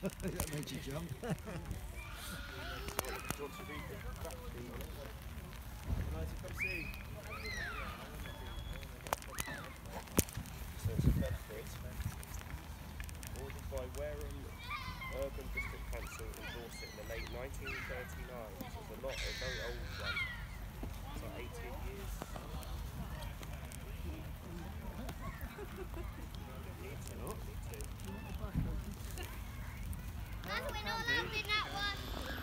That makes you jump. So it's a benefit ordered by Wareham Urban District Council endorsed it in the late 1939, which is a lot, a very old one. It's like 18 years. And we're not allowed in that one.